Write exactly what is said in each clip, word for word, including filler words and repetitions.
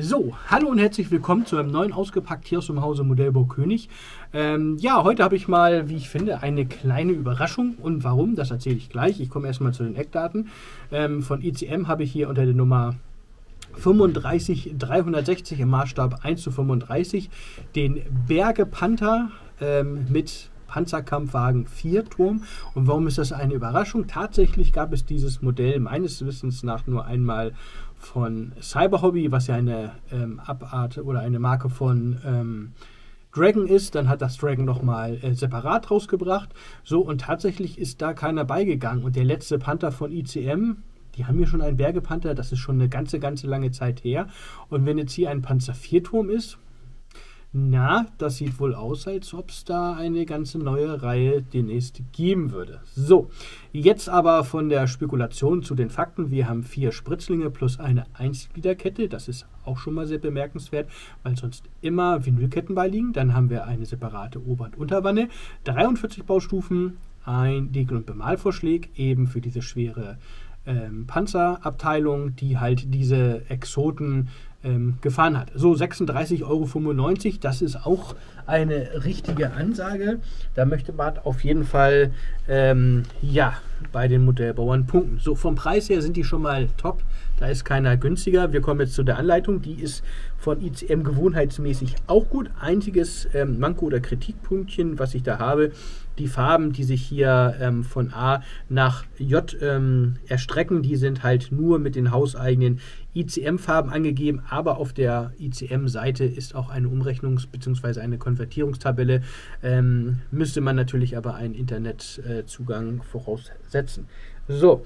So, hallo und herzlich willkommen zu einem neuen Ausgepackt hier aus dem Hause Modellbau König. Ähm, ja, heute habe ich mal, wie ich finde, eine kleine Überraschung und warum, das erzähle ich gleich. Ich komme erstmal zu den Eckdaten. Ähm, von I C M habe ich hier unter der Nummer fünfunddreißig dreihundertsechzig im Maßstab eins zu fünfunddreißig den Bergepanther ähm, mit Panzerkampfwagen vier Turm. Und warum ist das eine Überraschung? Tatsächlich gab es dieses Modell meines Wissens nach nur einmal von Cyber-Hobby, was ja eine ähm, Abart oder eine Marke von ähm, Dragon ist. Dann hat das Dragon nochmal äh, separat rausgebracht. So, und tatsächlich ist da keiner beigegangen. Und der letzte Panther von I C M, die haben hier schon einen Bergepanther, das ist schon eine ganze, ganze lange Zeit her. Und wenn jetzt hier ein Panzer vier Turm ist, na, das sieht wohl aus, als ob es da eine ganze neue Reihe demnächst geben würde. So, jetzt aber von der Spekulation zu den Fakten. Wir haben vier Spritzlinge plus eine Einzelgliederkette. Das ist auch schon mal sehr bemerkenswert, weil sonst immer Vinylketten beiliegen. Dann haben wir eine separate Ober- und Unterwanne, dreiundvierzig Baustufen, ein Degel- und Bemalvorschlag, eben für diese schwere ähm, Panzerabteilung, die halt diese Exoten Ähm, gefahren hat. So, sechsunddreißig Euro fünfundneunzig, das ist auch eine richtige Ansage. Da möchte man auf jeden Fall ähm, ja, bei den Modellbauern punkten. So, vom Preis her sind die schon mal top. Da ist keiner günstiger. Wir kommen jetzt zu der Anleitung. Die ist von I C M gewohnheitsmäßig auch gut. Einziges ähm, Manko oder Kritikpunktchen, was ich da habe, die Farben, die sich hier ähm, von A nach J ähm, erstrecken, die sind halt nur mit den hauseigenen I C M-Farben angegeben, aber auf der I C M-Seite ist auch eine Umrechnungs- bzw. eine Konvertierungstabelle. Ähm, müsste man natürlich aber einen Internetzugang äh, voraussetzen. So,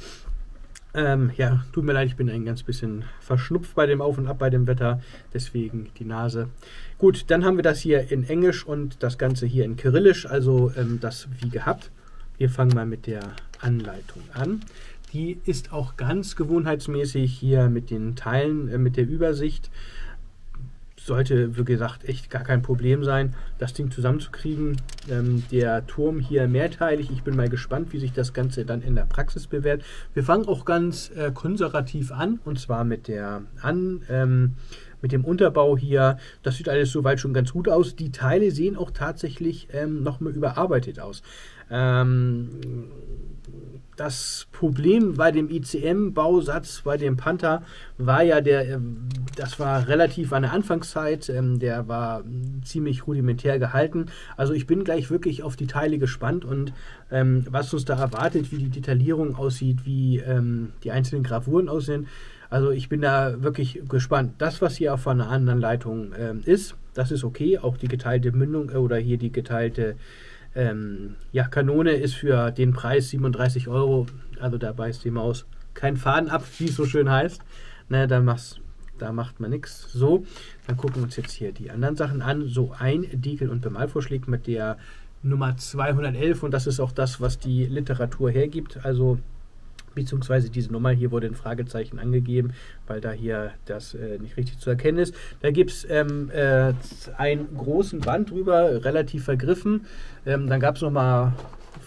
ähm, ja, tut mir leid, ich bin ein ganz bisschen verschnupft bei dem Auf und Ab, bei dem Wetter, deswegen die Nase. Gut, dann haben wir das hier in Englisch und das Ganze hier in Kyrillisch, also ähm, das wie gehabt. Wir fangen mal mit der Anleitung an. Die ist auch ganz gewohnheitsmäßig hier mit den Teilen, äh, mit der Übersicht. Sollte, wie gesagt, echt gar kein Problem sein, das Ding zusammenzukriegen. Ähm, der Turm hier mehrteilig. Ich bin mal gespannt, wie sich das Ganze dann in der Praxis bewährt. Wir fangen auch ganz äh, konservativ an, und zwar mit der an, ähm, mit dem Unterbau hier. Das sieht alles soweit schon ganz gut aus. Die Teile sehen auch tatsächlich ähm, nochmal überarbeitet aus. Ähm, Das Problem bei dem I C M-Bausatz, bei dem Panther, war ja, der, das war relativ an der Anfangszeit, der war ziemlich rudimentär gehalten. Also ich bin gleich wirklich auf die Teile gespannt und ähm, was uns da erwartet, wie die Detaillierung aussieht, wie ähm, die einzelnen Gravuren aussehen. Also ich bin da wirklich gespannt. Das, was hier auf einer anderen Leitung ähm, ist, das ist okay. Auch die geteilte Mündung äh, oder hier die geteilte Ähm, ja, Kanone ist für den Preis siebenunddreißig Euro, also da beißt die Maus kein Faden ab, wie es so schön heißt. Ne, da, machst, da macht man nichts. So, dann gucken wir uns jetzt hier die anderen Sachen an. So, ein Degel- und Bemalvorschlag mit der Nummer zweihundertelf, und das ist auch das, was die Literatur hergibt, also beziehungsweise diese Nummer hier wurde in Fragezeichen angegeben, weil da hier das äh, nicht richtig zu erkennen ist. Da gibt es ähm, äh, einen großen Band drüber, relativ vergriffen. Ähm, dann gab es nochmal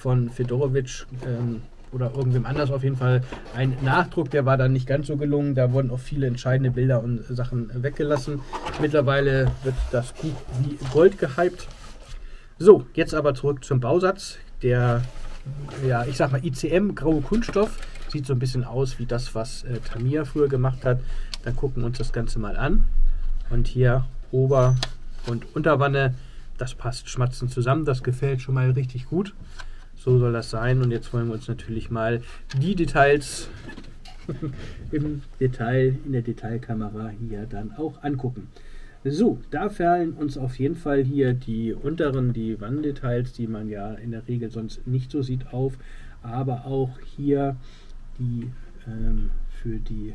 von Fedorowicz ähm, oder irgendwem anders auf jeden Fall einen Nachdruck, der war dann nicht ganz so gelungen. Da wurden auch viele entscheidende Bilder und Sachen weggelassen. Mittlerweile wird das Buch wie Gold gehypt. So, jetzt aber zurück zum Bausatz. Der, ja, ich sag mal I C M, graue Kunststoff. Sieht so ein bisschen aus wie das, was äh, Tamiya früher gemacht hat. Dann gucken wir uns das Ganze mal an. Und hier Ober- und Unterwanne, das passt schmatzend zusammen. Das gefällt schon mal richtig gut. So soll das sein. Und jetzt wollen wir uns natürlich mal die Details im Detail, in der Detailkamera hier dann auch angucken. So, da fallen uns auf jeden Fall hier die unteren, die Wanddetails, die man ja in der Regel sonst nicht so sieht, auf. Aber auch hier die ähm, für die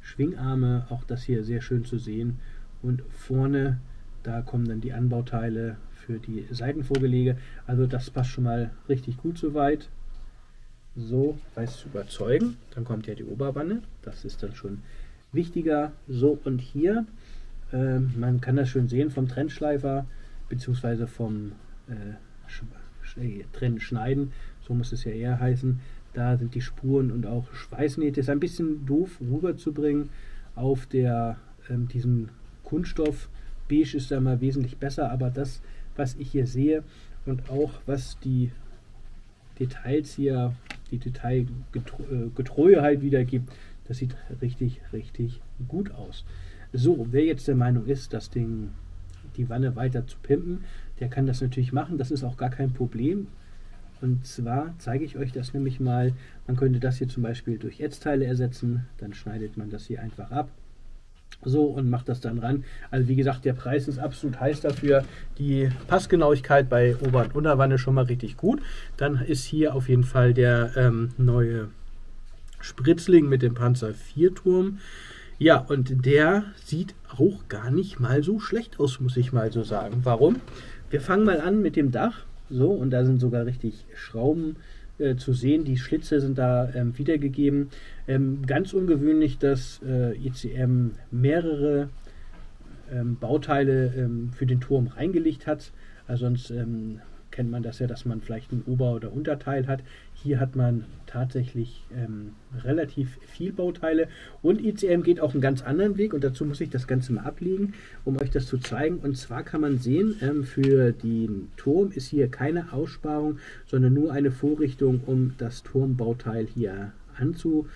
Schwingarme, auch das hier sehr schön zu sehen. Und vorne, da kommen dann die Anbauteile für die Seitenvorgelege. Also das passt schon mal richtig gut soweit. So, weiß zu überzeugen. Dann kommt ja die Oberwanne, das ist dann schon wichtiger. So, und hier, äh, man kann das schön sehen vom Trennschleifer, beziehungsweise vom äh, Sch Trennen schneiden, so muss es ja eher heißen. Da sind die Spuren und auch Schweißnähte. Ist ein bisschen doof rüberzubringen auf der ähm, diesem Kunststoff. Beige ist da mal wesentlich besser, aber das, was ich hier sehe und auch was die Details hier, die Detailgetreue halt wiedergibt, das sieht richtig, richtig gut aus. So, wer jetzt der Meinung ist, das Ding, die Wanne weiter zu pimpen, der kann das natürlich machen, das ist auch gar kein Problem. Und zwar zeige ich euch das nämlich mal, man könnte das hier zum Beispiel durch Ätzteile ersetzen, dann schneidet man das hier einfach ab. So, und macht das dann ran. Also wie gesagt, der Preis ist absolut heiß dafür. Die Passgenauigkeit bei Ober- und Unterwanne schon mal richtig gut. Dann ist hier auf jeden Fall der ähm, neue Spritzling mit dem Panzer vier Turm. Ja, und der sieht auch gar nicht mal so schlecht aus, muss ich mal so sagen. Warum? Wir fangen mal an mit dem Dach. So, und da sind sogar richtig Schrauben äh, zu sehen. Die Schlitze sind da ähm, wiedergegeben. Ähm, ganz ungewöhnlich, dass äh, I C M mehrere ähm, Bauteile ähm, für den Turm reingelegt hat. Also sonst ähm, kennt man das ja, dass man vielleicht ein Ober- oder Unterteil hat. Hier hat man tatsächlich ähm, relativ viel Bauteile. Und I C M geht auch einen ganz anderen Weg. Und dazu muss ich das Ganze mal ablegen, um euch das zu zeigen. Und zwar kann man sehen, ähm, für den Turm ist hier keine Aussparung, sondern nur eine Vorrichtung, um das Turmbauteil hier anzubringen.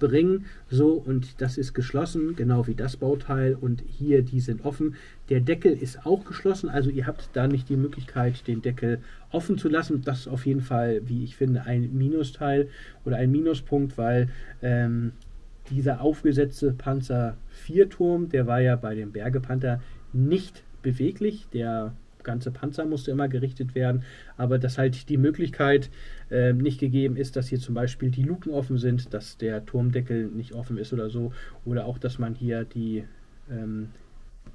bringen, so, und das ist geschlossen, genau wie das Bauteil, und hier die sind offen. Der Deckel ist auch geschlossen, also ihr habt da nicht die Möglichkeit, den Deckel offen zu lassen. Das ist auf jeden Fall, wie ich finde, ein Minusteil oder ein Minuspunkt, weil ähm, dieser aufgesetzte Panzer vier Turm, der war ja bei dem Bergepanther nicht beweglich, der ganze Panzer musste immer gerichtet werden, aber dass halt die Möglichkeit äh, nicht gegeben ist, dass hier zum Beispiel die Luken offen sind, dass der Turmdeckel nicht offen ist oder so, oder auch, dass man hier die, ähm,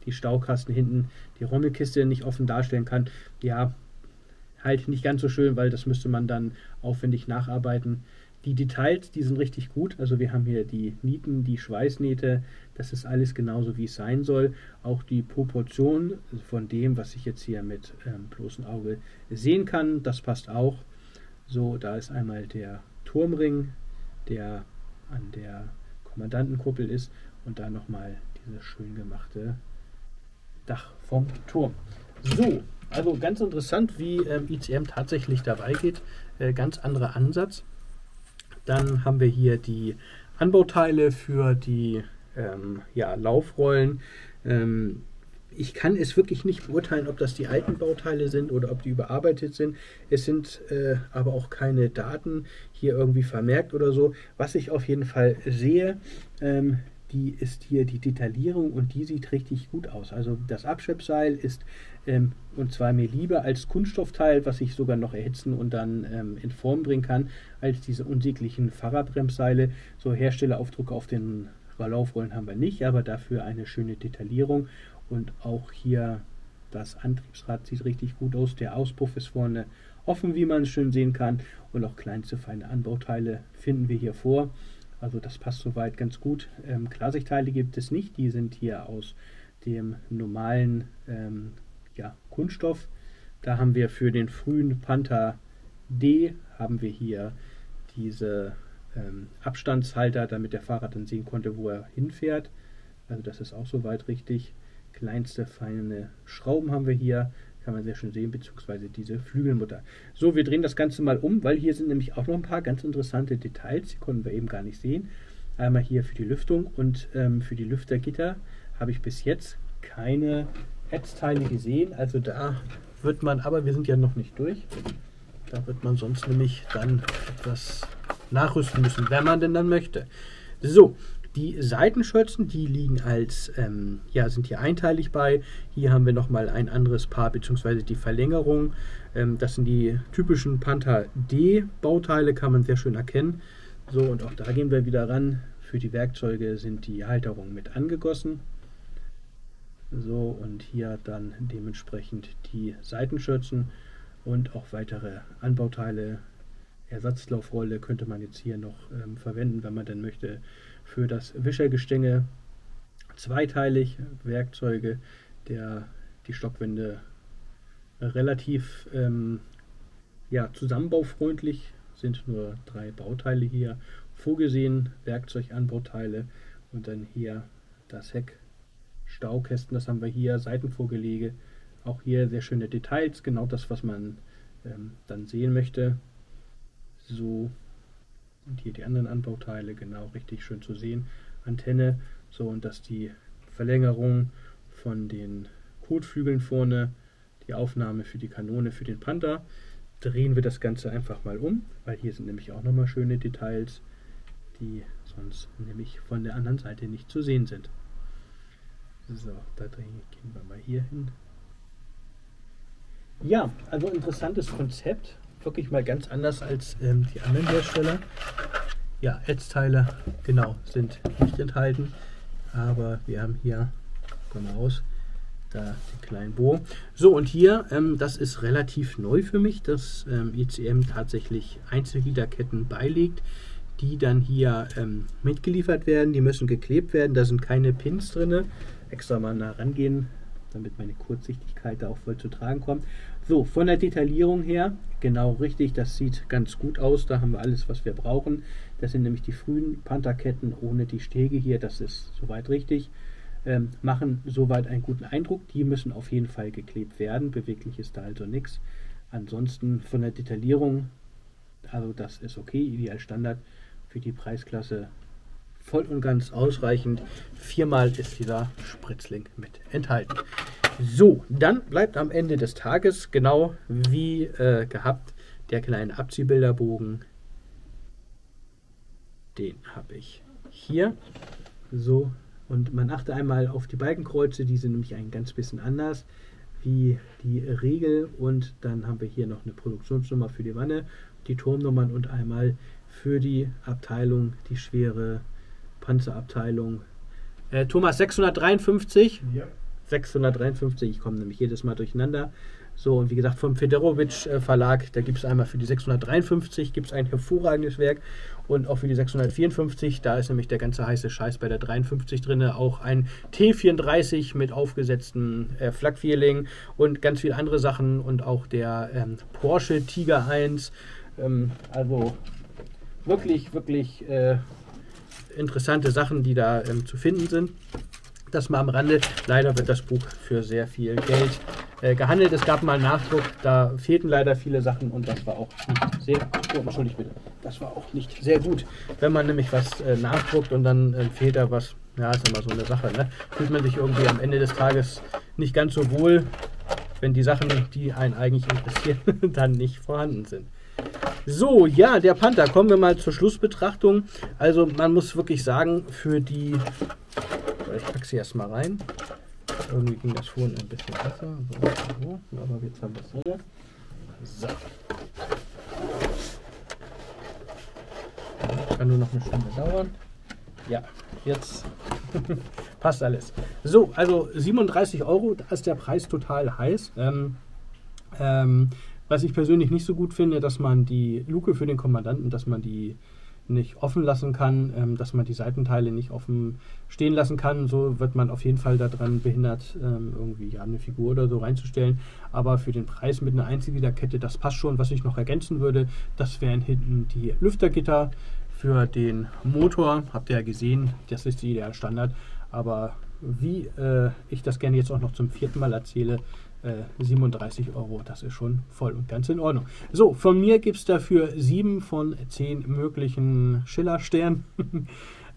die Staukasten hinten, die Rommelkiste nicht offen darstellen kann. Ja, halt nicht ganz so schön, weil das müsste man dann aufwendig nacharbeiten. Die Details, die sind richtig gut, also wir haben hier die Nieten, die Schweißnähte, das ist alles genauso, wie es sein soll. Auch die Proportion von dem, was ich jetzt hier mit ähm, bloßem Auge sehen kann, das passt auch. So, da ist einmal der Turmring, der an der Kommandantenkuppel ist, und dann nochmal dieses schön gemachte Dach vom Turm. So, also ganz interessant, wie ähm, I C M tatsächlich dabei geht, äh, ganz anderer Ansatz. Dann haben wir hier die Anbauteile für die ähm, ja, Laufrollen. Ähm, ich kann es wirklich nicht beurteilen, ob das die alten Bauteile sind oder ob die überarbeitet sind. Es sind äh, aber auch keine Daten hier irgendwie vermerkt oder so. Was ich auf jeden Fall sehe, ähm, die ist hier die Detaillierung, und die sieht richtig gut aus. Also das Abschleppseil ist ähm, und zwar mir lieber als Kunststoffteil, was ich sogar noch erhitzen und dann ähm, in Form bringen kann, als diese unsäglichen Fahrradbremsseile. So Herstelleraufdrucke auf den Laufrollen haben wir nicht, aber dafür eine schöne Detaillierung, und auch hier das Antriebsrad sieht richtig gut aus. Der Auspuff ist vorne offen, wie man es schön sehen kann, und auch kleinste feine Anbauteile finden wir hier vor. Also das passt soweit ganz gut. Ähm, Klarsichtteile gibt es nicht, die sind hier aus dem normalen ähm, ja, Kunststoff. Da haben wir für den frühen Panther D, haben wir hier diese ähm, Abstandshalter, damit der Fahrer dann sehen konnte, wo er hinfährt. Also das ist auch soweit richtig. Kleinste feine Schrauben haben wir hier. Kann man sehr schön sehen, beziehungsweise diese Flügelmutter. So, wir drehen das Ganze mal um, weil hier sind nämlich auch noch ein paar ganz interessante Details, die konnten wir eben gar nicht sehen. Einmal hier für die Lüftung und ähm, für die Lüftergitter habe ich bis jetzt keine Ätzteile gesehen. Also da wird man, aber wir sind ja noch nicht durch, da wird man sonst nämlich dann etwas nachrüsten müssen, wenn man denn dann möchte. So. Die Seitenschürzen, die liegen als, ähm, ja, sind hier einteilig bei. Hier haben wir nochmal ein anderes Paar, beziehungsweise die Verlängerung. Ähm, das sind die typischen Panther D-Bauteile, kann man sehr schön erkennen. So, und auch da gehen wir wieder ran. Für die Werkzeuge sind die Halterungen mit angegossen. So, und hier dann dementsprechend die Seitenschürzen und auch weitere Anbauteile. Ersatzlaufrolle könnte man jetzt hier noch ähm, verwenden, wenn man denn möchte, für das Wischergestänge. Zweiteilig Werkzeuge, der die Stockwände relativ ähm, ja, zusammenbaufreundlich sind, nur drei Bauteile hier vorgesehen, Werkzeuganbauteile, und dann hier das Heck Staukästen, das haben wir hier, Seitenvorgelege, auch hier sehr schöne Details, genau das, was man ähm, dann sehen möchte. So, und hier die anderen Anbauteile, genau, richtig schön zu sehen. Antenne, so, und dass die Verlängerung von den Kotflügeln vorne, die Aufnahme für die Kanone, für den Panther. Drehen wir das Ganze einfach mal um, weil hier sind nämlich auch nochmal schöne Details, die sonst nämlich von der anderen Seite nicht zu sehen sind. So, da drehen, gehen wir mal hier hin. Ja, also interessantes Konzept, wirklich mal ganz anders als ähm, die anderen Hersteller. Ja, Ätzteile, genau, sind nicht enthalten, aber wir haben hier, komm mal raus, da den kleinen Bogen. So, und hier, ähm, das ist relativ neu für mich, dass ähm, I C M tatsächlich Einzelgliederketten beilegt, die dann hier ähm, mitgeliefert werden. Die müssen geklebt werden, da sind keine Pins drin. Extra mal nah rangehen, damit meine Kurzsichtigkeit da auch voll zu tragen kommt. So, von der Detaillierung her, genau richtig, das sieht ganz gut aus. Da haben wir alles, was wir brauchen. Das sind nämlich die frühen Pantherketten ohne die Stege hier, das ist soweit richtig. Ähm, machen soweit einen guten Eindruck. Die müssen auf jeden Fall geklebt werden. Beweglich ist da also nichts. Ansonsten von der Detaillierung, also das ist okay, ideal Standard für die Preisklasse, voll und ganz ausreichend. Viermal ist dieser Spritzling mit enthalten. So, dann bleibt am Ende des Tages genau wie äh, gehabt der kleine Abziehbilderbogen. Den habe ich hier so. Und man achte einmal auf die Balkenkreuze, die sind nämlich ein ganz bisschen anders wie die Regel. Und dann haben wir hier noch eine Produktionsnummer für die Wanne, die Turmnummern und einmal für die Abteilung, die schwere Panzerabteilung. Äh, Thomas, sechshundertdreiundfünfzig? Ja. sechshundertdreiundfünfzig, ich komme nämlich jedes Mal durcheinander. So, und wie gesagt, vom Fedorowicz äh, Verlag, da gibt es einmal für die sechshundertdreiundfünfzig gibt es ein hervorragendes Werk und auch für die sechshundertvierundfünfzig, da ist nämlich der ganze heiße Scheiß bei der dreiundfünfzig drin, auch ein T vierunddreißig mit aufgesetzten äh, Flakvierling und ganz viele andere Sachen und auch der ähm, Porsche Tiger eins, ähm, also wirklich, wirklich äh, interessante Sachen, die da ähm, zu finden sind. Das mal am Rande. Leider wird das Buch für sehr viel Geld äh, gehandelt. Es gab mal einen Nachdruck, da fehlten leider viele Sachen und das war auch nicht sehr, oh, entschuldigt bitte, das war auch nicht sehr gut. Wenn man nämlich was äh, nachdruckt und dann äh, fehlt da was, ja, ist immer so eine Sache, ne? Fühlt man sich irgendwie am Ende des Tages nicht ganz so wohl, wenn die Sachen, die einen eigentlich interessieren, dann nicht vorhanden sind. So, ja, der Panther. Kommen wir mal zur Schlussbetrachtung. Also man muss wirklich sagen, für die... Ich packe sie erstmal rein. Irgendwie ging das vorhin ein bisschen besser. So, so. Aber jetzt haben wir es drin. So. Kann nur noch eine Stunde dauern. Ja, jetzt passt alles. So, also siebenunddreißig Euro, da ist der Preis total heiß. Ähm, ähm, was ich persönlich nicht so gut finde, dass man die Luke für den Kommandanten, dass man die nicht offen lassen kann, ähm, dass man die Seitenteile nicht offen stehen lassen kann. So wird man auf jeden Fall daran behindert, ähm, irgendwie ja, eine Figur oder so reinzustellen. Aber für den Preis mit einer Einzelgliederkette, das passt schon. Was ich noch ergänzen würde, das wären hinten die Lüftergitter für den Motor. Habt ihr ja gesehen, das ist die ideale Standard. Aber wie äh, ich das gerne jetzt auch noch zum vierten Mal erzähle, siebenunddreißig Euro, das ist schon voll und ganz in Ordnung. So, von mir gibt es dafür sieben von zehn möglichen Schillersternen.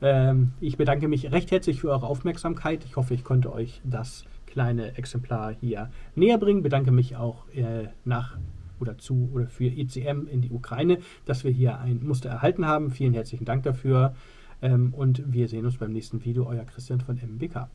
ähm, ich bedanke mich recht herzlich für eure Aufmerksamkeit. Ich hoffe, ich konnte euch das kleine Exemplar hier näher bringen. Bedanke mich auch äh, nach oder zu oder für I C M in die Ukraine, dass wir hier ein Muster erhalten haben. Vielen herzlichen Dank dafür ähm, und wir sehen uns beim nächsten Video. Euer Christian von M B K.